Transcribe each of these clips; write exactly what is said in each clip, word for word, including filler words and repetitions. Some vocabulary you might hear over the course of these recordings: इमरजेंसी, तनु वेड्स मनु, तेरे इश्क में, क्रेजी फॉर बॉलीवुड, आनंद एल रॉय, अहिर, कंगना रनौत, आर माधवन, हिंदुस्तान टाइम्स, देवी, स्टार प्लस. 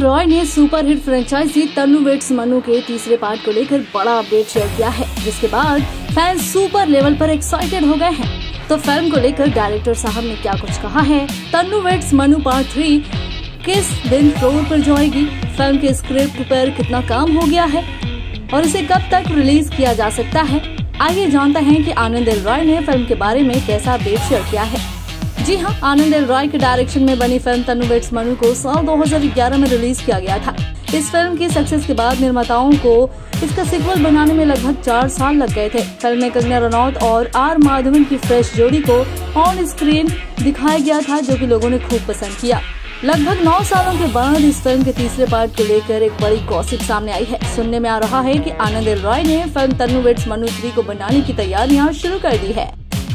L Rai ने superhit franchise तनु वेड्स मनु के तीसरे पार्ट को लेकर बड़ा अपडेट शेयर किया है, जिसके बाद फैंस सुपर लेवल पर एक्साइटेड हो गए हैं। तो फिल्म को लेकर डायरेक्टर साहब ने क्या कुछ कहा है, तनु वेड्स मनु part three किस दिन फ्लोर पर जाएगी, फिल्म के स्क्रिप्ट पर कितना काम हो गया है और इसे कब तक रिलीज किया जा सकता है, आइए जानते हैं कि आनंद एल रॉय ने फिल्म के बारे में कैसा अपडेट शेयर किया है। जी हाँ, आनंद एल रॉय के डायरेक्शन में बनी फिल्म तनु वेड्स मनु को साल दो हज़ार ग्यारह में रिलीज किया गया था। इस फिल्म की सक्सेस के बाद निर्माताओं को इसका सिक्वल बनाने में लगभग चार साल लग गए थे। फिल्म में कंगना रनौत और आर माधवन की फ्रेश जोड़ी को ऑन स्क्रीन दिखाया गया था, जो कि लोगों ने खूब पसंद किया। लगभग नौ सालों के बाद इस फिल्म के तीसरे पार्ट को लेकर एक बड़ी गॉसिप सामने आई है। सुनने में आ रहा है कि आनंद एल रॉय ने film तनु वेड्स मनु three को बनाने की तैयारियां शुरू कर दी है।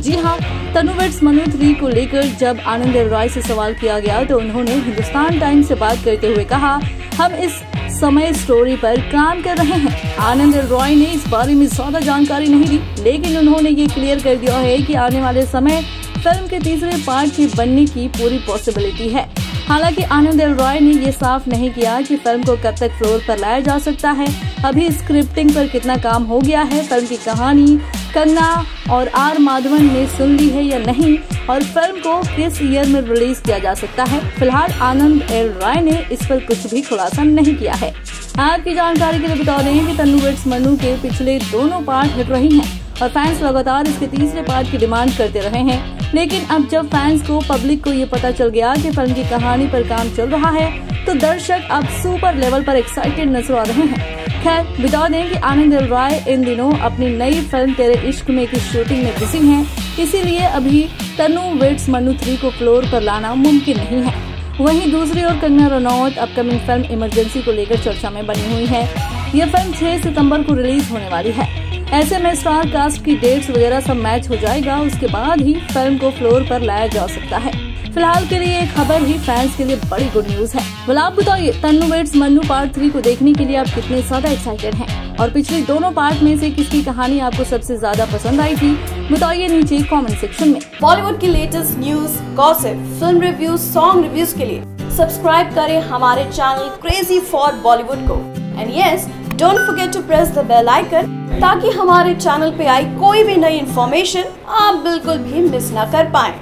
जी हाँ, तनु वेड्स मनु थ्री को लेकर जब आनंद एल रॉय से सवाल किया गया तो उन्होंने हिंदुस्तान टाइम्स से बात करते हुए कहा, हम इस समय स्टोरी पर काम कर रहे हैं। आनंद एल रॉय ने इस बारे में ज्यादा जानकारी नहीं दी, लेकिन उन्होंने ये क्लियर कर दिया है कि आने वाले समय फिल्म के तीसरे पार्ट के बनने की पूरी पॉसिबिलिटी है। हालांकि आनंद एल रॉय ने ये साफ नहीं किया कि फिल्म को कब तक फ्लोर पर लाया जा सकता है। अभी स्क्रिप्टिंग पर कितना काम हो गया है, फिल्म की कहानी कंगना और आर माधवन ने सुन ली है या नहीं, और फिल्म को किस ईयर में रिलीज किया जा सकता है, फिलहाल आनंद एल रॉय ने इस पर कुछ भी खुलासा नहीं किया है। आपकी जानकारी के लिए बता दें कि तनु वेड्स मनु के पिछले दोनों पार्ट हिट रही हैं और फैंस लगातार इसके तीसरे पार्ट की डिमांड करते रहे हैं। लेकिन अब जब फैंस को पब्लिक को ये पता चल गया कि फिल्म की कहानी पर काम चल रहा है, तो दर्शक अब सुपर लेवल पर एक्साइटेड नजर आ रहे हैं। खैर, बता दें कि आनंद एल रॉय इन दिनों अपनी नई फिल्म तेरे इश्क में की शूटिंग में बिजी हैं, इसीलिए अभी तनु वेड्स मनु थ्री को फ्लोर पर लाना मुमकिन नहीं है। वहीं दूसरी ओर कंगना रनौत upcoming film इमरजेंसी को लेकर चर्चा में बनी हुई है। यह फिल्म छह सितम्बर को रिलीज होने वाली है। ऐसे में स्टार कास्ट की डेट्स वगैरह सब मैच हो जाएगा, उसके बाद ही फिल्म को फ्लोर पर लाया जा सकता है। फिलहाल के लिए खबर ही फैंस के लिए बड़ी गुड न्यूज है। बोला, आप बताइए तनु वेड्स मनु part three को देखने के लिए आप कितने ज्यादा एक्साइटेड हैं और पिछले दोनों पार्ट में से किसकी कहानी आपको सबसे ज्यादा पसंद आई थी, बताइए नीचे कमेंट सेक्शन में। बॉलीवुड की latest news, gossip, film reviews, song reviews के लिए सब्सक्राइब करें हमारे चैनल क्रेजी फॉर बॉलीवुड को। And yes, don't forget to press the bell icon, ताकि हमारे चैनल पे आई कोई भी नई इन्फॉर्मेशन आप बिल्कुल भी मिस ना कर पाएं।